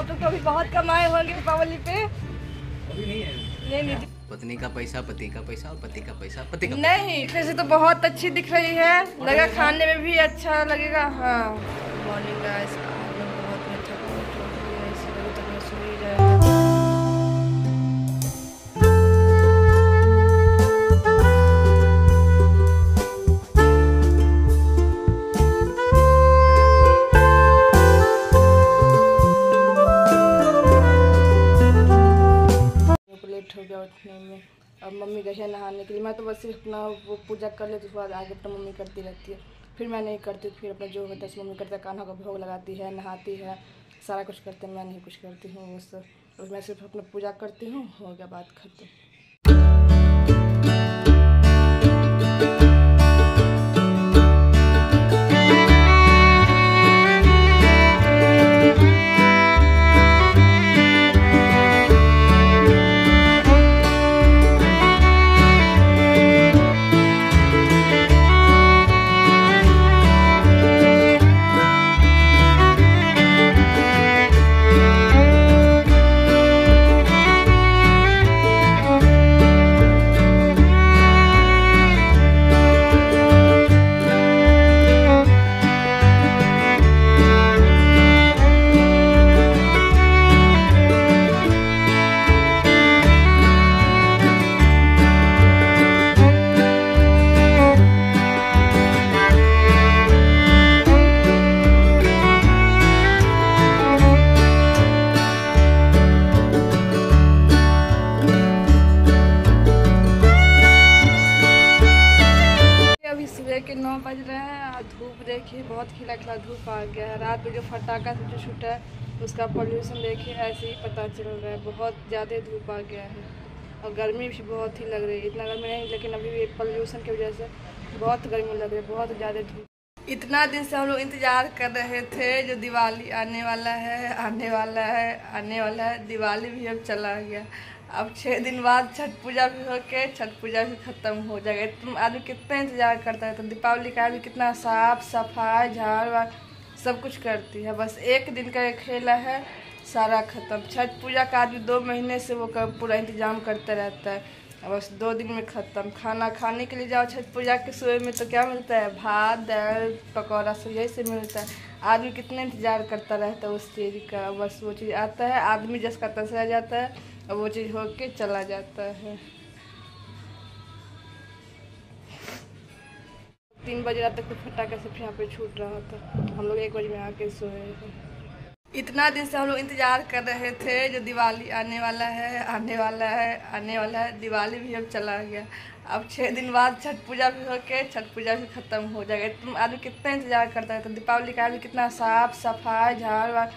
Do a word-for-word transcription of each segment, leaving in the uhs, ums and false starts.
आप लोग तो अभी बहुत कमाए होंगे दीपावली पे। अभी नहीं है। नहीं नहीं। पत्नी का पैसा, पति का पैसा और पति का पैसा, पति का पैसा। नहीं, वैसे तो बहुत अच्छी दिख रही है, लगा खाने में भी अच्छा लगेगा। हाँ, मॉर्निंग गाइस, बहुत अच्छा। अब मम्मी गई है नहाने के लिए, मैं तो बस सिर्फ अपना वो पूजा कर लेती हूँ, उसके बाद आगे अपना मम्मी करती रहती है, फिर मैं नहीं करती, फिर अपना जो होता है मम्मी करता है, कान्हा का भोग लगाती है, नहाती है, सारा कुछ करते हैं, मैं नहीं कुछ करती हूँ। उस मैं सिर्फ अपना पूजा करती हूँ, हो गया बात खत्म। नौ बज रहे हैं, धूप देखिए, बहुत खिला खिला धूप आ गया है। रात में जो फटाखा से जो छूटा है उसका पॉल्यूशन देखिए, ऐसे ही पता चल रहा है, बहुत ज़्यादा धूप आ गया है और गर्मी भी बहुत ही लग रही है। इतना गर्मी नहीं, लेकिन अभी भी पॉल्यूशन की वजह से बहुत गर्मी लग रही है, बहुत ज़्यादा धूप। इतना दिन से हम लोग इंतज़ार कर रहे थे, जो दिवाली आने वाला है, आने वाला है, आने वाला है, दिवाली भी अब चला गया। अब छः दिन बाद छठ पूजा भी होके छठ पूजा भी खत्म हो जाएगा। तुम आदमी कितना इंतजार करता है, तो दीपावली का आदमी कितना साफ सफाई झाड़ वाड़ सब कुछ करती है, बस एक दिन का खेला है सारा खत्म। छठ पूजा का आदमी दो महीने से वो का पूरा इंतजाम करता रहता है, बस दो दिन में ख़त्म। खाना खाने के लिए जाओ छठ पूजा के सुबह में तो क्या मिलता है, भात दाल पकौड़ा सब यही से मिलता है। आदमी कितना इंतजार करता रहता है उस चीज़ का, बस वो चीज़ आता है, आदमी जैसा तसा जाता है और वो चीज़ होके चला जाता है। तीन बजे रात तक तो फटाखा से फिर यहाँ पे छूट रहा था, हम लोग एक बजे में आके सोए हैं। इतना दिन से हम लोग इंतजार कर रहे थे, जो दिवाली आने वाला है, आने वाला है, आने वाला है, दिवाली भी अब चला गया। अब छः दिन बाद छठ पूजा भी होके छठ पूजा भी खत्म हो जाएगा। तुम आदमी कितना इंतजार करता है, तो दीपावली का आदमी कितना साफ सफाई झाड़ वाड़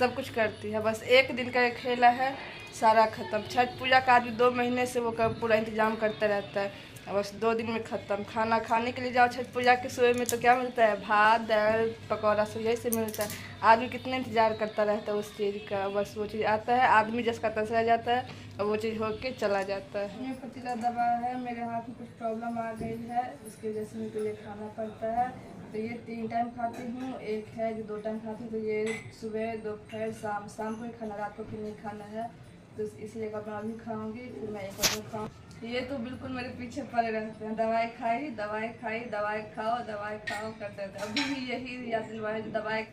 सब कुछ करती है, बस एक दिन का खेला है सारा खत्म। छठ पूजा का आदमी दो महीने से वो का पूरा इंतजाम करता रहता है, बस दो दिन में ख़त्म। खाना खाने के लिए जाओ छठ पूजा के सुबह में तो क्या मिलता है, भात दाल पकौड़ा सब यही से मिलता है। आदमी कितना इंतजार करता रहता है उस चीज़ का, बस वो चीज़ आता है, आदमी जैसा तसा जाता है और वो चीज़ होके चला जाता है। मैं पतीला दबा है, मेरे हाथ में कुछ प्रॉब्लम आ गई है, उसकी वजह से मुझे ये खाना पड़ता है। तो ये तीन टाइम खाती हूँ, एक है जो दो टाइम खाती हूँ, तो ये सुबह दोपहर शाम, शाम को ही खाना, रात को फिर नहीं खाना है, तो इसलिए कपड़ा भी खाऊंगी, फिर मैं एक और खाऊँ। ये तो बिल्कुल मेरे पीछे पड़े रहते हैं, दवाई खाई दवाई खाई दवाई खाओ दवाई खाओ करते थे, अभी भी यही याद दिलवाए दवाई।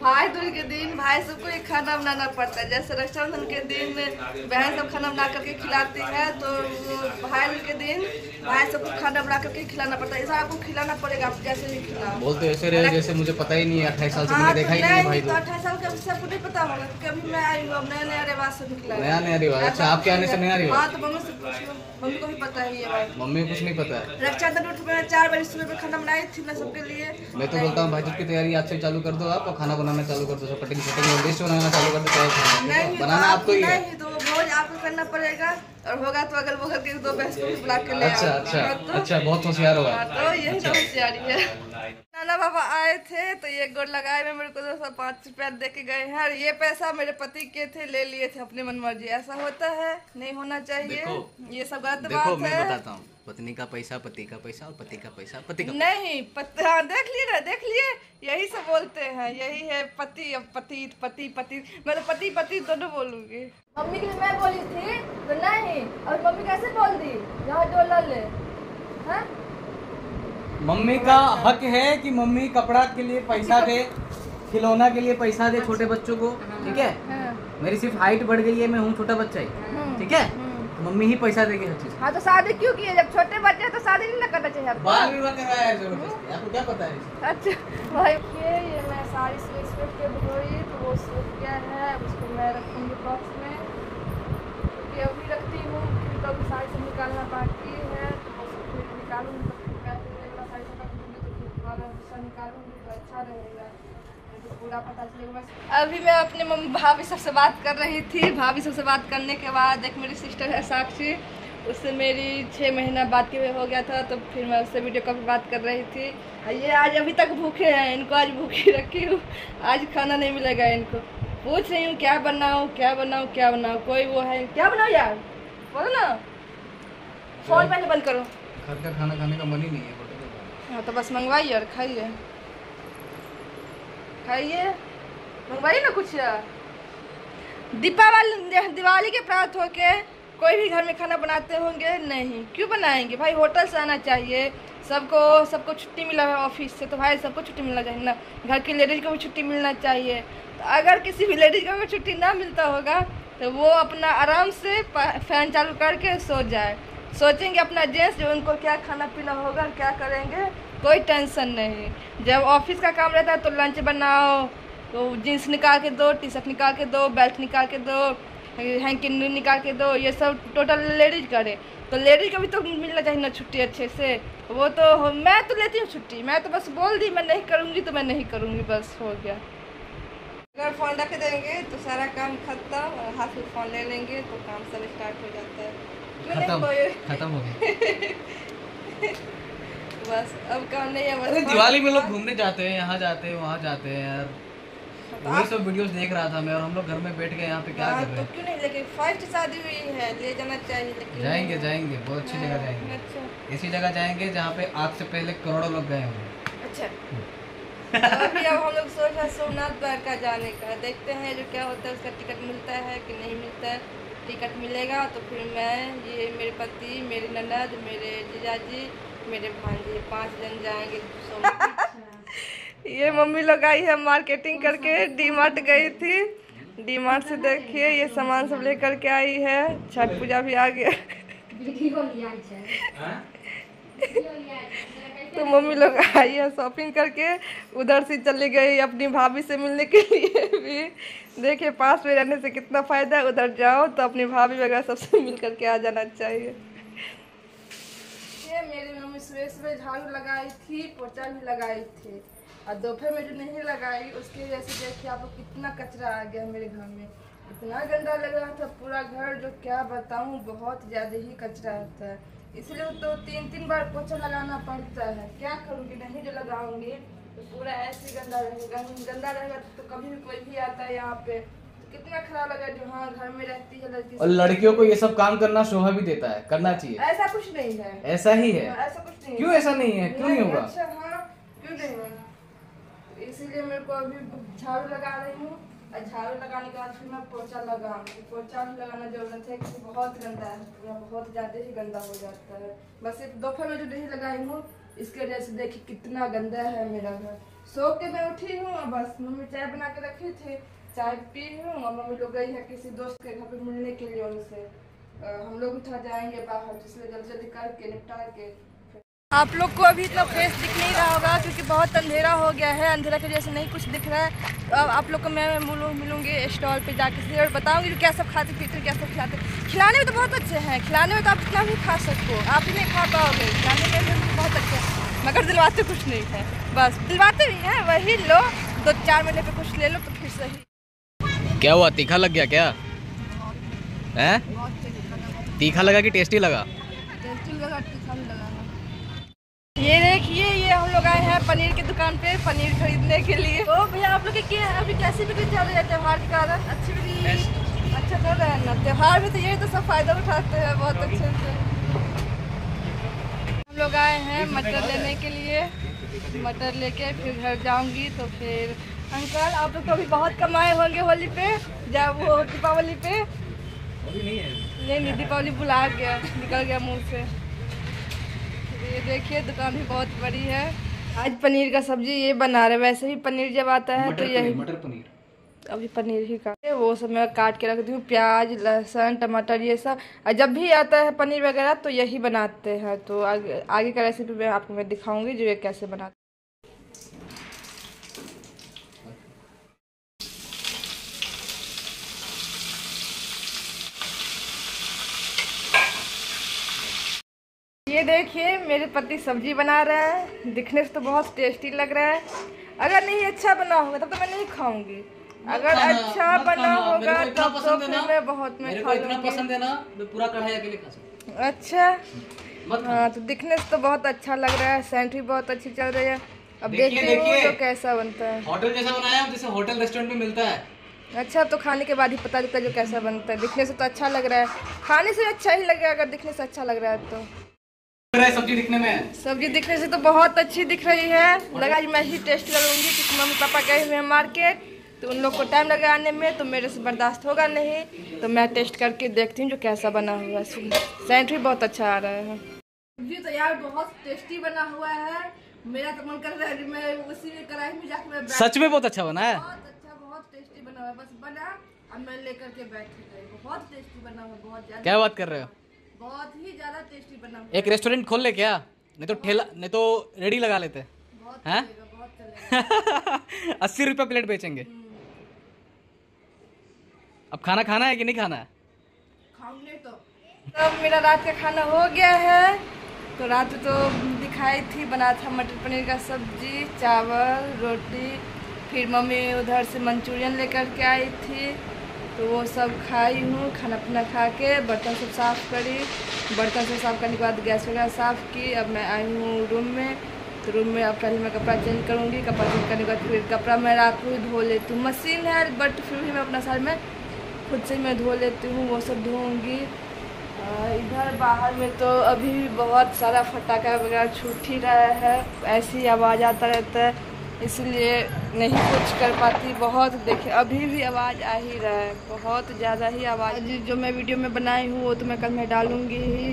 भाई दूज के दिन भाई सबको एक खाना बनाना पड़ता है, जैसे रक्षाबंधन के दिन बहन सब खाना बना करके खिलाती है, तो भाई दूज के दिन भाई सबको खाना बना करके खिलाना पड़ता है। ऐसा आपको खिलाना पड़ेगा, आप कैसे भी खिलाओ। बोलते ऐसे रहे जैसे मुझे पता ही नहीं है, अट्ठाईस साल से मैंने देखा ही नहीं भाई दूज। अट्ठाईस साल का सबको नहीं पता होगा, कभी मैं आई हूँ, नया नया रिवाज से निकला, नया नया रिवाज। अच्छा, आपके आने से नया रिवाज। हाँ, तो मम्मी से पूछो, मम्मी को भी पता ही है। मम्मी कुछ नहीं पता है। रक्षाबंधन उठ मैंने चार बजे सुबह में खाना बनाई थी मैं सबके लिए। मैं तो बोलता हूँ भाई दूज की तैयारी आज से चालू कर दो, आप खाना बनाना चालू कर दो, सब कटिंग शटिंग लिस्ट बनाना चालू कर दो, बनाना आपको ही है, तो भोज आपको करना पड़ेगा। और होगा तो अगल बगल के दो भैंस को बुला के ले। अच्छा अच्छा अच्छा, बहुत होशियार होगा। तो यही तो होशियारी है। नाना बाबा आए थे तो ये गोड़ लगाए में मेरे को दो सौ पाँच रुपया दे के गए हैं, और ये पैसा मेरे पति के थे, ले लिए थे अपने मनमर्जी। ऐसा होता है, नहीं होना चाहिए, ये सब गलत बात है। पत्नी का पैसा, पति का पैसा और पति का पैसा पति का नहीं पत, हाँ, देख लिए ना, देख लिए, यही सब बोलते हैं, यही है पति पति पति पति, मैं तो पति पति दोनों बोलूंगी। मम्मी के लिए मैं बोली थी तो नहीं, और मम्मी कैसे बोल दी यहाँ डोला ले। हाँ? मम्मी का हक है कि मम्मी कपड़ा के लिए पैसा दे, खिलौना के लिए पैसा दे छोटे बच्चों को, ठीक है। मेरी सिर्फ हाइट बढ़ गई है, मैं हूँ छोटा बच्चा ही, ठीक है। मम्मी ही पैसा देगी हर चीज। हाँ तो शादी क्यों की है, जब छोटे बच्चे हैं तो शादी नहीं ना करना चाहिए आपको। बाल विवाह कराया है जरूर, आपको क्या पता है। अच्छा भाई ये ये मैं सारी स्विच के भरोई तो वो सूख गया है, उसको मैं रखूँगी बॉक्स में, क्योंकि अभी रखती हूँ क्योंकि तो साड़ी से निकालना बाकी है, तो उसको निकालूंगी निकालूंगी तो अच्छा रहेगा, पूरा पता चलेगा। अभी मैं अपने मम्मी भाभी सबसे बात कर रही थी, भाभी सबसे बात करने के बाद एक मेरी सिस्टर है साक्षी, उससे मेरी छः महीना बाद के हो गया था, तो फिर मैं उससे वीडियो कॉल पर बात कर रही थी। ये आज अभी तक भूखे हैं, इनको आज भूखी रखी हूँ, आज खाना नहीं मिलेगा इनको। पूछ रही हूँ क्या बनाऊँ क्या बनाऊँ क्या बनाऊँ, कोई वो है क्या बनाओ यार, बोलो ना। फोन पहले बंद करो, घर का खाना खाने का मन ही नहीं है। हाँ तो बस मंगवाइए और खाइए, खाइए मंगवाइए ना कुछ। दीपावली दिवाली के प्राप्त होके कोई भी घर में खाना बनाते होंगे नहीं, क्यों बनाएंगे भाई, होटल से आना चाहिए। सबको सबको छुट्टी मिला है ऑफिस से, तो भाई सबको छुट्टी मिलना चाहिए ना, घर की लेडीज़ को भी छुट्टी मिलना चाहिए। तो अगर किसी भी लेडीज़ को भी छुट्टी ना मिलता होगा तो वो अपना आराम से फैन चालू करके सो जाए, सोचेंगे अपना जेंट्स जो उनको क्या खाना पीना होगा और क्या करेंगे, कोई टेंशन नहीं। जब ऑफिस का काम रहता है तो लंच बनाओ, तो जीन्स निकाल के दो, टी शर्ट निकाल के दो, बेल्ट निकाल के दो, हैंकी निकाल के दो, ये सब टोटल लेडीज करे। तो लेडीज को भी तो मिलना चाहिए ना छुट्टी अच्छे से, वो तो मैं तो लेती हूँ छुट्टी, मैं तो बस बोल दी मैं नहीं करूँगी तो मैं नहीं करूँगी, बस हो गया। अगर फ़ोन रख देंगे तो सारा काम खत्म, हाथ में फ़ोन ले लेंगे तो काम सब स्टार्ट हो जाता है, खत्म हो गया बस। अब काम नहीं है बस। अरे दिवाली में लोग घूमने जाते हैं, यहाँ जाते हैं वहाँ जाते हैं यार, वही सब वीडियोस देख रहा था मैं, और हम लोग घर में बैठ गए यहाँ पे क्या कर रहे हैं। तो क्यों नहीं, लेकिन फर्स्ट शादी हुई है ले जाना चाहिए। लेकिन जाएंगे जाएंगे बहुत अच्छी जगह जाएंगे, अच्छा ऐसी जगह जाएंगे जहाँ पे आज से पहले करोड़ों लोग गए होंगे। अच्छा अभी अब हम लोग सोच रहे हैं सोमनाथ द्वारका जाने का, देखते हैं जो क्या होता है, उसका टिकट मिलता है कि नहीं मिलता है। टिकट मिलेगा तो फिर मैं, ये मेरे पति, मेरी ननद, मेरे जीजाजी, मेरे भांजे, पाँच जन जाएंगे। ये मम्मी लोग आई है मार्केटिंग करके, डी मार्ट गई थी, डी मार्ट से देखिए ये सामान सब लेकर के आई है, छठ पूजा भी आ गया तो मम्मी लोग आई है शॉपिंग करके, उधर से चली गई अपनी भाभी से मिलने के लिए भी। देखिए पास में रहने से कितना फ़ायदा है, उधर जाओ तो अपनी भाभी वगैरह सबसे मिल करके आ जाना चाहिए। ये मेरी मम्मी सुबह सुबह झाड़ू लगाई थी, पोछा भी लगाई थी, और दोपहर में जो नहीं लगाई उसकी वजह से देखिए आपको कितना कचरा आ गया मेरे घर में, इतना गंदा लग रहा था पूरा घर, जो क्या बताऊँ बहुत ज़्यादा ही कचरा होता है, इसलिए तो तीन तीन बार पोछा लगाना पड़ता है। क्या करूँगी, नहीं जो लगाऊंगी तो पूरा ऐसे गंदा रहेगा, गंदा रहेगा तो कभी भी कोई भी आता है यहाँ पे तो कितना खराब लगा जो हाँ घर में रहती है लड़की। और लड़कियों को ये सब काम करना शोभा भी देता है, करना चाहिए। ऐसा कुछ नहीं है, ऐसा ही है, ऐसा कुछ नहीं, क्यों ऐसा नहीं है, क्यों नहीं होगा। अच्छा हाँ क्यों नहीं होगा, इसीलिए मेरे को अभी झाड़ू लगा रही हूँ, और झाड़ू लगाने के बाद फिर मैं पोछा लगाऊंगी। पोछा भी लगाना जरूरत है क्योंकि बहुत गंदा है, पूरा बहुत ज़्यादा ही गंदा हो जाता है। बस एक दोपहर में जो नहीं लगाई हूँ इसकी वजह से देखिए कितना गंदा है मेरा घर। सो के मैं उठी हूँ, बस मम्मी चाय बना के रखी थी, चाय पी हूँ, और मम्मी लोग गई है किसी दोस्त के घर पर मिलने के लिए, उनसे हम लोग उठा जाएंगे बाहर, जिसमें जल्दी जल्दी करके निपटा के। आप लोग को अभी इतना फेस दिख नहीं रहा होगा क्योंकि बहुत अंधेरा हो गया है, अंधेरा की वजह से नहीं कुछ दिख रहा है। तो अब आप लोग को मैं मिलूँ मिलूँगी स्टॉल पे जाके से, और बताऊँगी क्या सब खाते पीते, क्या सब खिलाते। खिलाने में तो बहुत अच्छे हैं, खिलाने में तो आप इतना भी खा सकते हो, आप ही नहीं खा पाओगे, खिलाने में तो बहुत अच्छे हैं, मगर दिलवाते कुछ नहीं है। बस दिलवाते भी हैं वही, लो दो चार महीने पर कुछ ले लो तो फिर सही। क्या हुआ, तीखा लग गया क्या? हैं, तीखा लगा कि टेस्टी लगा? टेस्टी लगा, तीखा भी लगा। ये देखिए ये हम लोग आए हैं पनीर की दुकान पे पनीर खरीदने के लिए। ओ भैया आप लोग के क्या अभी कैसी बिक्री चल रही है त्योहार के कारण? अच्छी बिक्री, अच्छा चल रहा है ना त्योहार में, तो ये तो सब फायदा उठाते हैं बहुत अच्छे से। हम लोग आए हैं मटर लेने के लिए। मटर लेके फिर घर जाऊंगी। तो फिर अंकल आप लोग तो अभी बहुत कमाए होंगे होली पे, जब वो दीपावली पे नहीं है नहीं दीपावली बुला गया, निकल गया मुंह से। ये देखिए दुकान भी बहुत बड़ी है। आज पनीर का सब्जी ये बना रहे। वैसे भी पनीर जब आता है तो यही मटर पनीर, अभी पनीर ही काटे वो सब मैं काट के रखती हूँ। प्याज लहसुन टमाटर ये सब जब भी आता है पनीर वगैरह तो यही बनाते हैं। तो आगे, आगे का रेसिपी मैं आपको मैं दिखाऊंगी जो ये कैसे बनाते। ये देखिए मेरे पति सब्जी बना रहा है। दिखने से तो बहुत टेस्टी लग रहा है। अगर नहीं अच्छा बना होगा तब तो मैं नहीं खाऊंगी। अगर अच्छा बना होगा तब तो फिर मैं बहुत मैं खा लूंगी। अच्छा हाँ, तो दिखने से तो बहुत अच्छा लग रहा है, सेंट भी बहुत अच्छी चल रही है। अब देखते हैं तो कैसा बनता है। होटल जैसा बनाया है, जैसे होटल रेस्टोरेंट में मिलता है। अच्छा तो खाने के बाद ही पता चलता है जो कैसा बनता है। दिखने से तो अच्छा लग रहा है, खाने से अच्छा ही लगेगा अगर दिखने से अच्छा लग रहा है तो। सब्जी दिखने में सब्जी दिखने से तो बहुत अच्छी दिख रही है। लगा मैं ही टेस्ट करूंगी क्योंकि मम्मी पापा गए हुए हैं मार्केट, तो उन लोग को टाइम लगा आने में, तो मेरे से बर्दाश्त होगा नहीं। तो मैं टेस्ट करके देखती हूँ जो कैसा बना हुआ है। सेंट भी बहुत अच्छा आ रहा है। सब्जी तो यार बहुत टेस्टी बना हुआ है। मेरा तो मन कर रहा है कि मैं उसी में कढ़ाई में जाकर, सच में बहुत अच्छा बना है, बहुत अच्छा बहुत टेस्टी बना हुआ है। बस बना अब मैं लेकर के बैठी गई। बहुत टेस्टी बना हुआ, बहुत ज्यादा। क्या बात कर रहे हो, बहुत ही ज्यादा टेस्टी बना। एक रेस्टोरेंट खोल ले क्या, नहीं तो ठेला, नहीं तो रेडी लगा लेते हैं। अस्सी रुपया प्लेट बेचेंगे। अब खाना खाना है कि नहीं खाना है? खाऊंगे तो। तब मेरा रात का खाना हो गया है। तो रात तो दिखाई थी बना था मटर पनीर का सब्जी, चावल रोटी। फिर मम्मी उधर से मंचूरियन लेकर के आई थी तो वो सब खाई हूँ। खाना पीना खा के बर्तन सब साफ़ करी। बर्तन सब साफ़ करने के बाद गैस वगैरह साफ़ की। अब मैं आई हूँ रूम में। तो रूम में अब पहले मैं कपड़ा चेंज करूँगी। कपड़ा चेंज करने के बाद फिर कपड़ा मैं रात को ही धो लेती हूँ। मशीन है बट फिर भी मैं अपना साल में खुद से मैं धो लेती हूँ, वो सब धोऊँगी। इधर बाहर में तो अभी बहुत सारा फटाखा वगैरह छूट ही रहा है। ऐसी आवाज़ आता रहता है, इसलिए नहीं कुछ कर पाती। बहुत देखिए अभी भी आवाज़ आ ही रहा है, बहुत ज़्यादा ही आवाज़। जो मैं वीडियो में बनाई हूँ वो तो मैं कल मैं डालूँगी ही।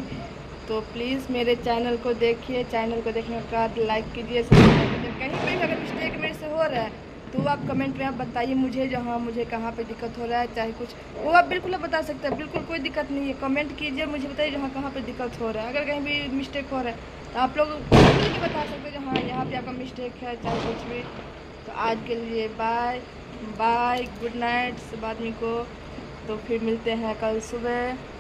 तो प्लीज़ मेरे चैनल को देखिए। चैनल को देखने के बाद लाइक कीजिए, सब्सक्राइब कीजिए। कहीं पर अगर मिस्टेक मेरे से हो रहा है तो आप कमेंट में आप बताइए मुझे, जो हाँ मुझे कहाँ पे दिक्कत हो रहा है, चाहे कुछ वो आप बिल्कुल आप बता सकते हैं। बिल्कुल कोई दिक्कत नहीं है। कमेंट कीजिए, मुझे बताइए जहाँ कहाँ पे दिक्कत हो रहा है। अगर कहीं भी मिस्टेक हो रहा है तो आप लोग भी बता सकते हैं कि हाँ यहाँ पे आपका मिस्टेक है, चाहे कुछ भी। तो आज के लिए बाय बाय, गुड नाइट सब आदमी को। तो फिर मिलते हैं कल सुबह।